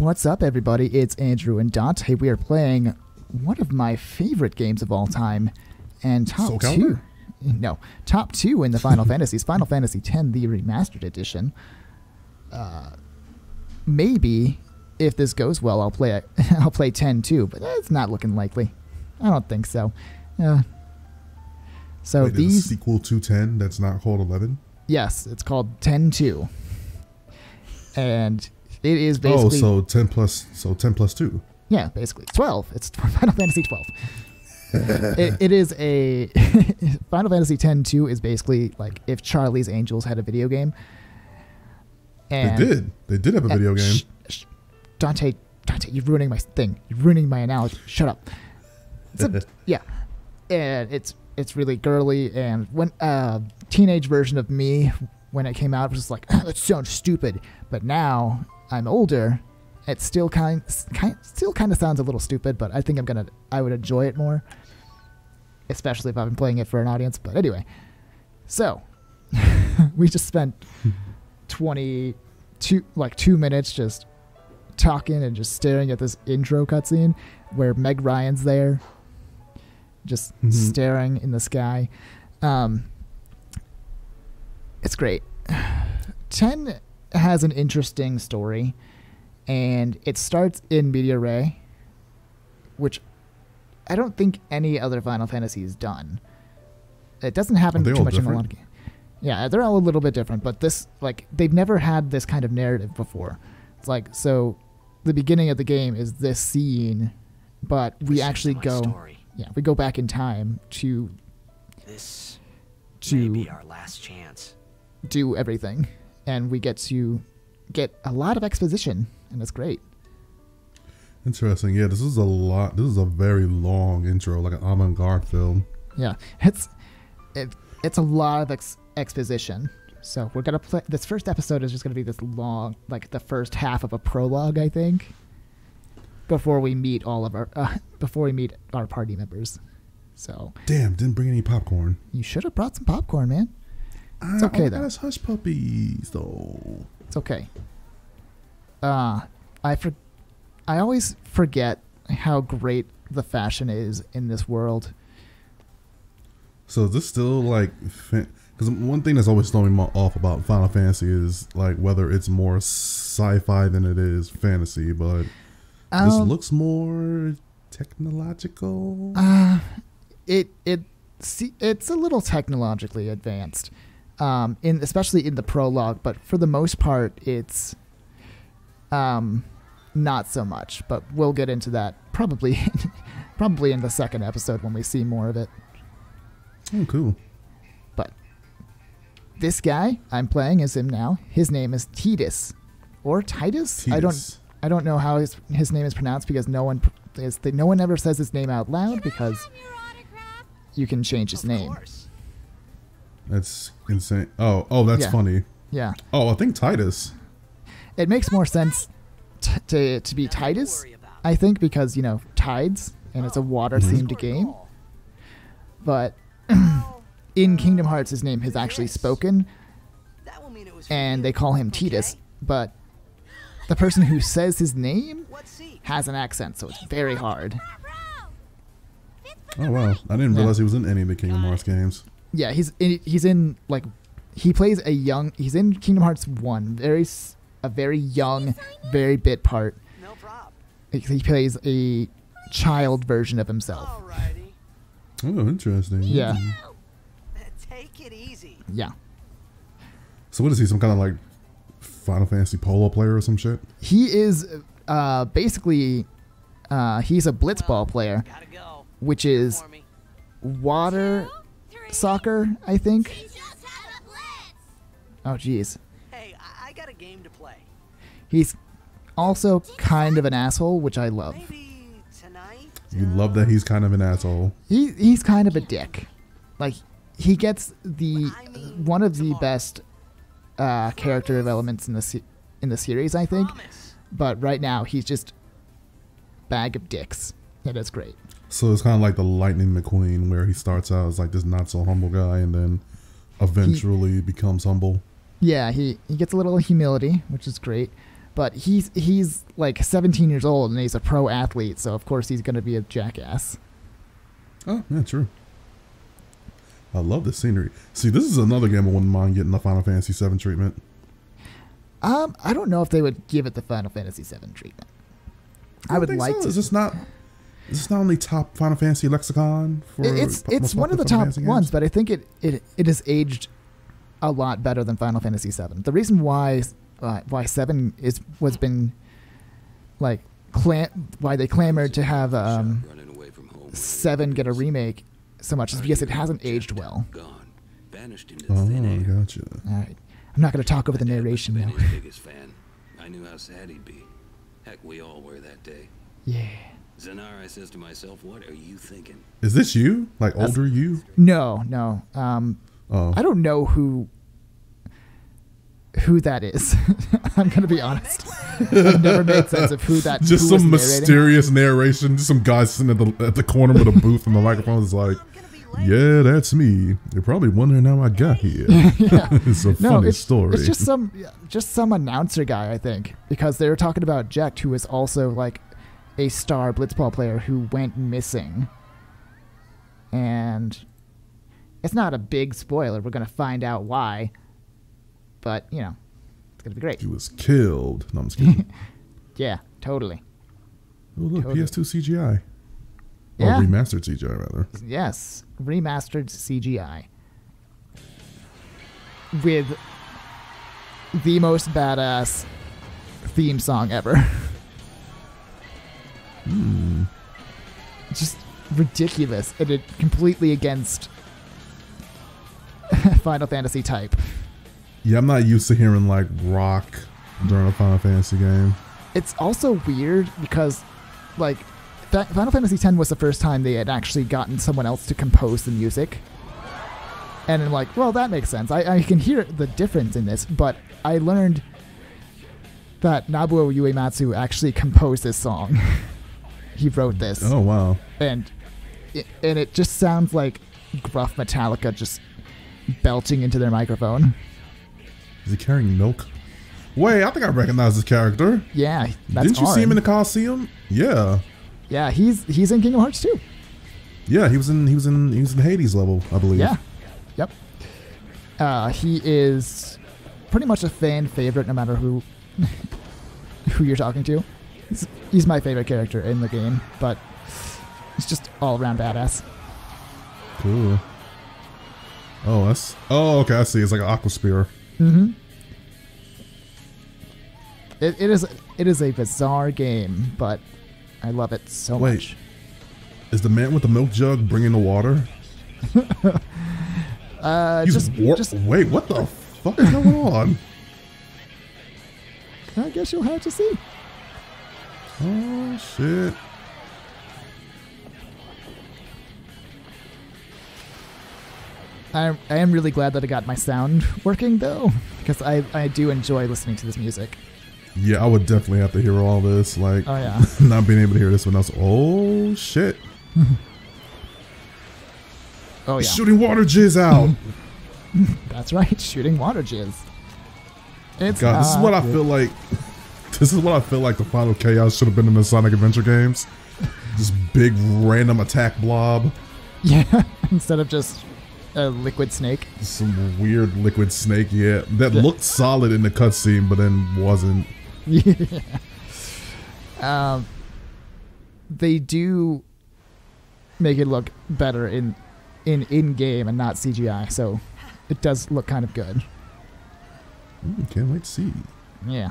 What's up, everybody? It's Andrew and Dante. We are playing one of my favorite games of all time, and top two in the Final Fantasies, Final Fantasy X, the Remastered Edition. Maybe if this goes well, I'll play 10 too, but it's not looking likely. I don't think so. So wait, these sequel to 10 that's not called 11. Yes, it's called 10-2, and it is basically 10 plus 2. Yeah, basically 12. It's Final Fantasy 12. It is a Final Fantasy X-2 is basically like if Charlie's Angels had a video game. And they did have a video game. Dante, you're ruining my thing. You're ruining my analogy. Shut up. Yeah, and it's really girly. And when teenage version of me when it came out was just like that sounds stupid. But now I'm older. It still kind of sounds a little stupid, but I think I would enjoy it more, especially if I've been playing it for an audience. But anyway, so we just spent 2 minutes just talking and just staring at this intro cutscene where Meg Ryan's there, just staring in the sky. It's great. 10 has an interesting story. And it starts in Media Ray, which I don't think any other Final Fantasy has done. It doesn't happen too much in a lot of games. Yeah, they're all a little bit different, but this, like, they've never had this kind of narrative before. It's like, so the beginning of the game is this scene, but we actually go, we go back in time to this may be our last chance. Do everything, and we get to get a lot of exposition. And it's great. Interesting. Yeah, this is a lot. This is a very long intro, like an avant-garde film. Yeah, it's a lot of exposition. So we're gonna play. This first episode is just gonna be this long, like the first half of a prologue, I think, before we meet all of our party members. So damn, didn't bring any popcorn. You should have brought some popcorn, man. It's okay though. That's Hush Puppies though. It's okay. I always forget how great the fashion is in this world. So is this still like, because one thing that's always throwing me off about Final Fantasy is like whether it's more sci-fi than it is fantasy, but this looks more technological. It's a little technologically advanced, especially in the prologue. But for the most part, it's not so much, but we'll get into that probably in the second episode when we see more of it. Oh, cool. But this guy I'm playing as him now. His name is Tidus, or Tidus. I don't know how his name is pronounced because no one ever says his name out loud because you can change his name. That's insane. Oh, that's funny. Yeah. Oh, I think Tidus. It makes more sense to be Tidus, I think, because, you know, tides, and it's a water-themed game. But in Kingdom Hearts, his name is actually spoken, and they call him Tidus, but the person who says his name has an accent, so it's very hard. Oh, wow. I didn't realize he was in any of the Kingdom Hearts games. Yeah, he's in Kingdom Hearts 1, a very young, very bit part. No problem. He plays a child version of himself. Alrighty. Oh, interesting. Yeah. Take it easy. Yeah. So what is he, some kind of like Final Fantasy polo player or some shit? He is he's a blitzball player, which is water soccer, I think. She just had a blitz. Oh, geez. Game to play. He's also kind of an asshole, which I love. You love that he's kind of an asshole. He's kind of a dick. Like, he gets the one of the best character developments in the series, I think. But right now, he's just a bag of dicks. And it's great. So it's kind of like the Lightning McQueen, where he starts out as like this not so humble guy, and then eventually becomes humble. Yeah, he gets a little humility, which is great. But he's like 17 years old and he's a pro athlete, so of course he's going to be a jackass. Oh, yeah, true. I love the scenery. See, this is another game I wouldn't mind getting the Final Fantasy VII treatment. I don't know if they would give it the Final Fantasy VII treatment. I would like to. Is this not only top Final Fantasy lexicon? For it's one of the top ones, but I think it has aged a lot better than Final Fantasy VII. The reason why Seven was been like why they clamored to have Seven get a remake so much is because it hasn't aged well. Oh, gotcha. All right, I'm not going to talk over the narration now. I knew how sad he'd be. Heck, we all were that day. Yeah. Zanara says to myself, what are you thinking? Is this you? Like older you? No, no. I don't know who that is. I'm going to be honest. I've never made sense of who that is. Just some mysterious narration. Just some guy sitting at the corner with a booth and the microphone is like, yeah, that's me. You're probably wondering how I got here. It's a funny story. It's just some announcer guy, I think, because they were talking about Jecht, who is also like a star blitzball player who went missing. And it's not a big spoiler. We're going to find out why. But, you know, it's going to be great. He was killed. No, I'm just kidding. Yeah, totally. Oh, look, totally. PS2 CGI. Yeah. Or remastered CGI, rather. Yes, remastered CGI. With the most badass theme song ever. Just ridiculous. And it completely against Final Fantasy type. Yeah, I'm not used to hearing, like, rock during a Final Fantasy game. It's also weird because, like, Final Fantasy X was the first time they had actually gotten someone else to compose the music. And I'm like, well, that makes sense. I can hear the difference in this, but I learned that Nobuo Uematsu actually composed this song. He wrote this. Oh, wow. And it just sounds like gruff Metallica just belting into their microphone. Is he carrying milk? Wait, I think I recognize this character. Yeah, that's Didn't you Auron. See him in the Coliseum? Yeah. Yeah, he's in Kingdom Hearts 2. Yeah, he was in Hades level, I believe. Yeah. Yep. He is pretty much a fan favorite, no matter who you're talking to. He's my favorite character in the game, but he's just all around badass. Cool. Oh, okay. I see. It's like an aqua spear. Mm-hmm. It is a bizarre game, but I love it so much. Is the man with the milk jug bringing the water? Wait, what the fuck is going on? I guess you'll have to see. Oh, shit. I am really glad that I got my sound working, though, because I do enjoy listening to this music. Yeah, I would definitely have to hear all this. Like, oh, yeah. Not being able to hear this one else. Oh, shit. Oh, yeah. Shooting water jizz out. That's right. Shooting water jizz. It's God, this is what I feel like. This is what I feel like the Final Chaos should have been in the Sonic Adventure games. This big random attack blob. Yeah, instead of just a liquid snake. Some weird liquid snake, yeah. That looked solid in the cutscene, but then wasn't. Yeah. They do make it look better in game and not CGI, so it does look kind of good. Ooh, can't wait to see. Yeah.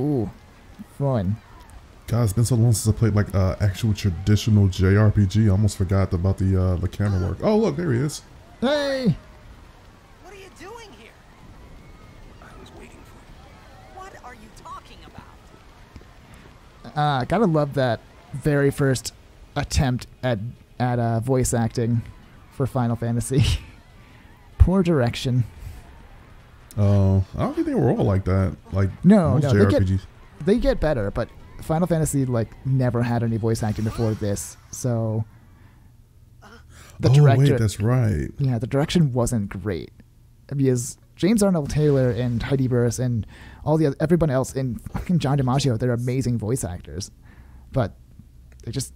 Ooh, fun. God, it's been so long since I played like actual traditional JRPG. I almost forgot about the camera work. Oh, look, there he is. Hey! What are you doing here? I was waiting for you. What are you talking about? Gotta love that very first attempt at voice acting for Final Fantasy. Poor direction. Oh, I don't think they were all like that. Like no, they get better, but Final Fantasy like never had any voice acting before this, so the director. Wait, that's right. Yeah, the direction wasn't great because James Arnold Taylor and Heidi Burris and all the other, everyone else, and fucking John DiMaggio, they're amazing voice actors, but they just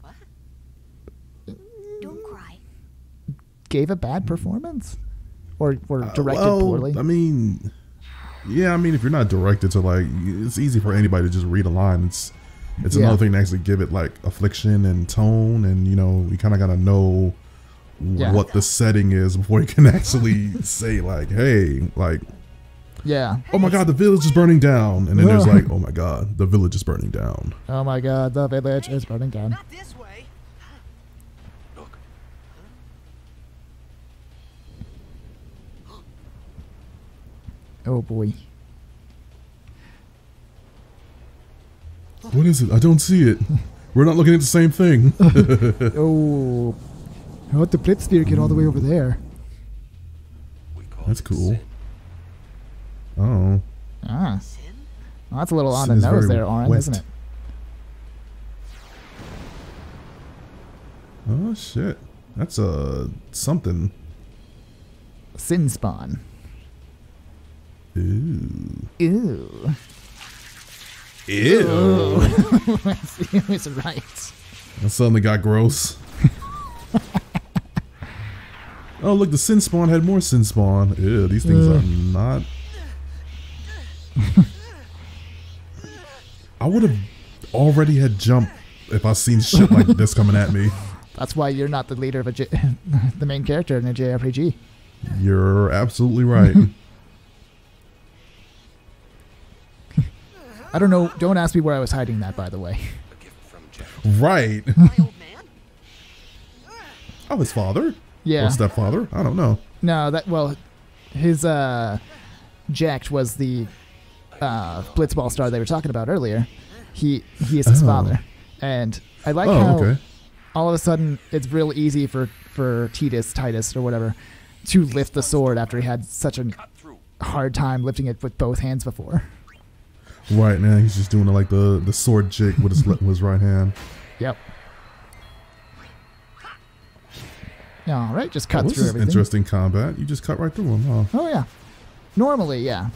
gave a bad performance, or directed poorly. I mean, yeah, I mean, if you're not directed to, like, it's easy for anybody to just read a line. It's another thing to actually give it like affliction and tone, and you know, you kind of gotta know what the setting is before you can actually say like, hey, like, oh my god, the village is burning down, and then there's like, oh my god, the village is burning down. Oh my god, the village is burning down. Not this way. Oh boy. What is it? I don't see it. We're not looking at the same thing. Oh. How did the blitz deer get all the way over there? That's cool. Oh. Ah. Well, that's a little on the nose there, Auron, isn't it? Oh shit. That's a something. Sin spawn. Ooh. Ew. Ew. It's right. That suddenly got gross. Oh, look, the sin spawn had more sin spawn. Ew, these things are not. I would have already had jumped if I seen shit like this coming at me. That's why you're not the leader of a the main character in a JRPG. You're absolutely right. I don't know. Don't ask me where I was hiding that, by the way. Right. Oh, his father? Yeah. Or stepfather? I don't know. No, that, well, his Jecht was the blitzball star they were talking about earlier. He is his father. And I like how all of a sudden it's real easy for Tidus or whatever to lift the sword after he had such a hard time lifting it with both hands before. Right now he's just doing like the sword jig with his right hand. Yep. All right, just cut through everything. Interesting combat. You just cut right through him, huh? Oh yeah. Normally, yeah.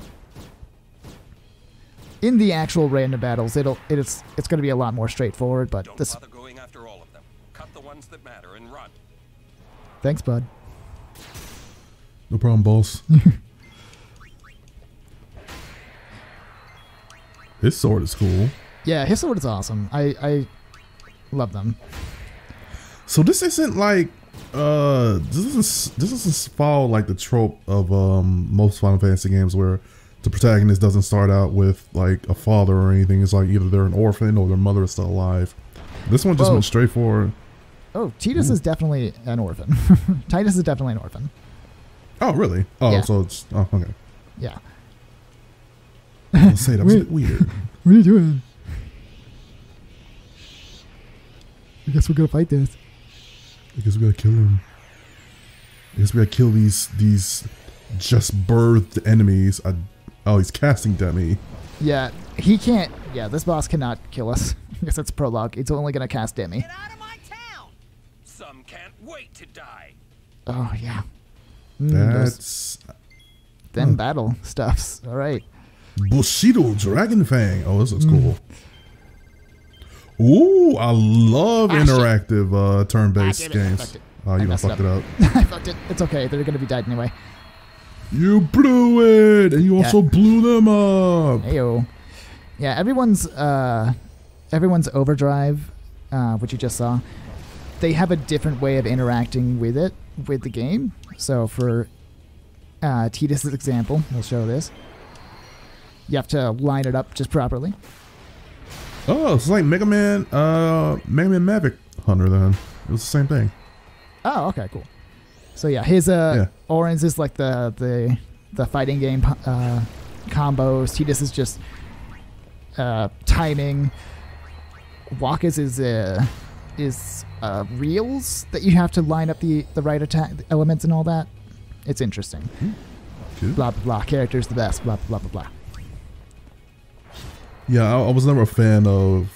In the actual random battles, it's going to be a lot more straightforward. But don't bother going after all of them. Cut the ones that matter and run. Thanks, bud. No problem, boss. His sword is cool. Yeah, his sword is awesome. I love them. So this isn't like this doesn't follow like the trope of most Final Fantasy games where the protagonist doesn't start out with like a father or anything. It's like either they're an orphan or their mother is still alive. This one just went straight for. Oh, Tidus is definitely an orphan. Tidus is definitely an orphan. Oh really? Oh, yeah. So it's okay. Yeah. I'll say that was a bit weird. What are you doing? I guess we're gonna fight this. I guess we gotta kill him. I guess we gotta kill these just birthed enemies. Oh, he's casting Demi. Yeah, he can't. Yeah, this boss cannot kill us. I guess that's prologue. It's only gonna cast Demi. Get out of my town! Some can't wait to die. Oh yeah. That's then battle stuffs. All right. Bushido Dragon Fang. Oh, this looks cool. Ooh, I love interactive turn-based games. Oh, you fucked it up. I fucked it. It's okay. They're going to be dead anyway. You blew it, and you also blew them up. Ayo. Yeah, everyone's overdrive, which you just saw. They have a different way of interacting with it, with the game. So for Tidus' example, I'll show this. You have to line it up just properly. Oh, it's like Mega Man Maverick Hunter then. It was the same thing. Oh, okay, cool. So yeah, his Auron's is like the fighting game combos. Tidus is just timing. Waka's is reels that you have to line up the right attack elements and all that. It's interesting. Cool. Blah blah blah. Character's the best. Blah blah blah blah. Yeah, I was never a fan of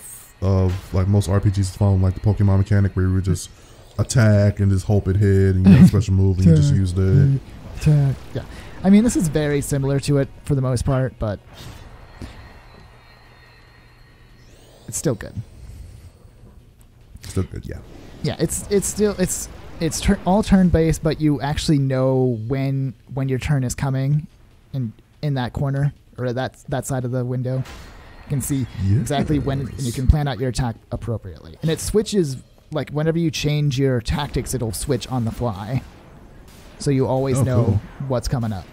like most RPGs following like the Pokemon mechanic where you would just attack and just hope it hit and you got a special move and you just used it. Attack. Yeah. I mean, this is very similar to it for the most part, but it's still good. Still good, yeah. Yeah, it's still all turn-based, but you actually know when your turn is coming, and in that corner or that side of the window, you can see exactly when, and you can plan out your attack appropriately. And it switches, like whenever you change your tactics, it'll switch on the fly, so you always know what's coming up.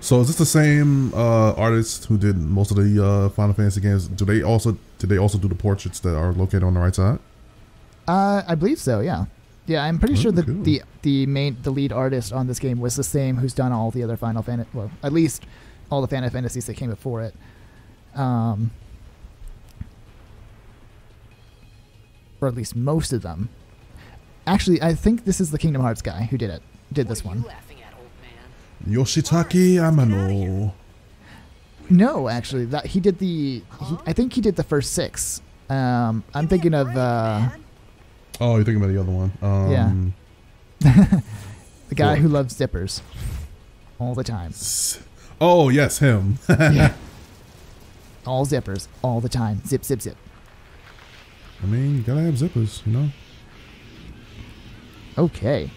So is this the same artist who did most of the Final Fantasy games? Did they also do the portraits that are located on the right side? I believe so. Yeah, yeah. I'm pretty sure that the lead artist on this game was the same who's done all the other Final Fantasy, well, at least all the Final Fantasies that came before it. Or at least most of them. Actually, I think this is the Kingdom Hearts guy who did it. Did this one? Yoshitaki Amano. No, actually, that he did the. I think he did the first 6. I'm thinking of. Oh, you're thinking about the other one. Yeah. The guy who loves zippers all the time. Oh yes, him. Yeah. All zippers all the time. Zip, zip, zip. I mean, you gotta have zippers, you know. Okay.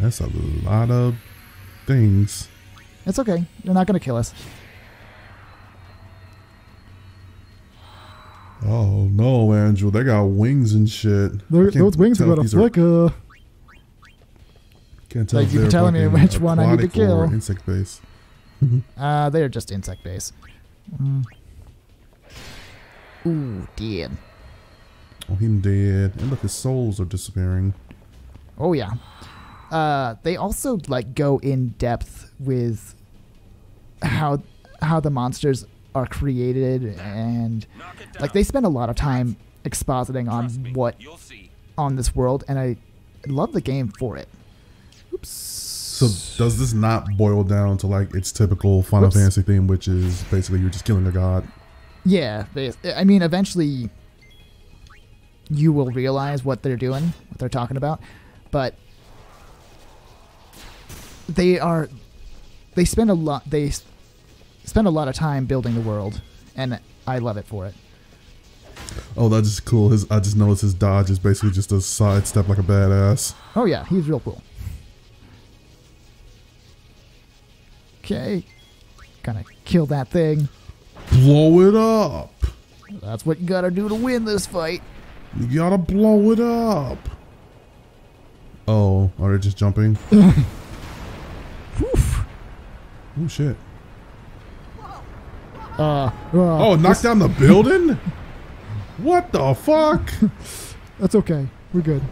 That's a lot of things. It's okay. They're not going to kill us. Oh, no, Andrew. They got wings and shit. Those wings are going to flicker. Can't tell like, you're telling me which one I need to kill. Insect base. They are just insect base. Mm. Ooh, dead. Oh, he's dead. And look, his souls are disappearing. Oh, yeah. They also like go in depth with how the monsters are created, and like they spend a lot of time expositing on what on this world, and I love the game for it. Oops. So does this not boil down to like its typical Final Fantasy theme, which is basically you're just killing a god? Yeah, I mean eventually you will realize what they're doing, what they're talking about, but They spend a lot of time building the world, and I love it for it. Oh, that's just cool. I just noticed his dodge is basically just a sidestep like a badass. Oh yeah, he's real cool. Okay, gonna kill that thing. Blow it up. That's what you gotta do to win this fight. You gotta blow it up. Oh, are they just jumping? Oh shit! Oh, knocked down the building? What the fuck? That's okay. We're good.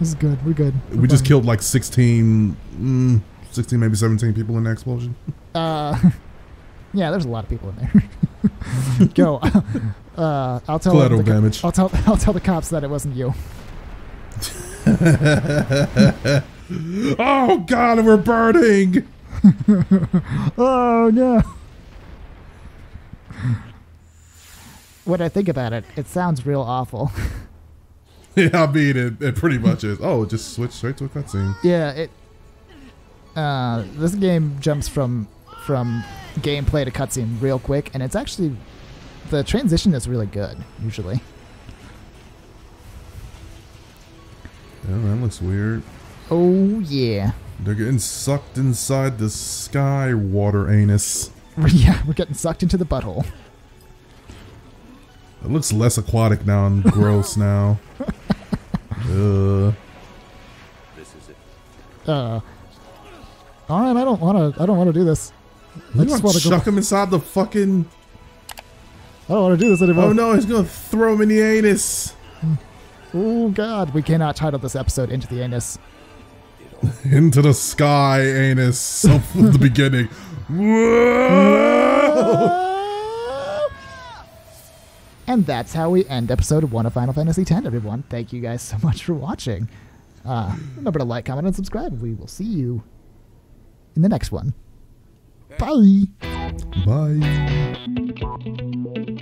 This is good. We're good. We just killed like 16, maybe 17 people in the explosion. Yeah, there's a lot of people in there. Yo, I'll tell collateral damage. I'll tell the cops that it wasn't you. Oh God, we're burning! Oh no. When I think about it, it sounds real awful. Yeah, I mean it pretty much is. Oh, just switch straight to a cutscene. Yeah, it this game jumps from gameplay to cutscene real quick, and it's actually the transition is really good, usually. Yeah, that looks weird. Oh yeah. They're getting sucked inside the sky water anus. Yeah, we're getting sucked into the butthole. It looks less aquatic now and gross now. This is it. Alright, I don't wanna do this. You just wanna chuck him inside the fucking I don't wanna do this anymore. Oh no, he's gonna throw him in the anus. Oh God, we cannot title this episode Into the Anus. Into the sky anus of the beginning. Whoa! And that's how we end episode 1 of Final Fantasy X, everyone. Thank you guys so much for watching. Remember to like, comment, and subscribe. We will see you in the next one. Bye. Bye.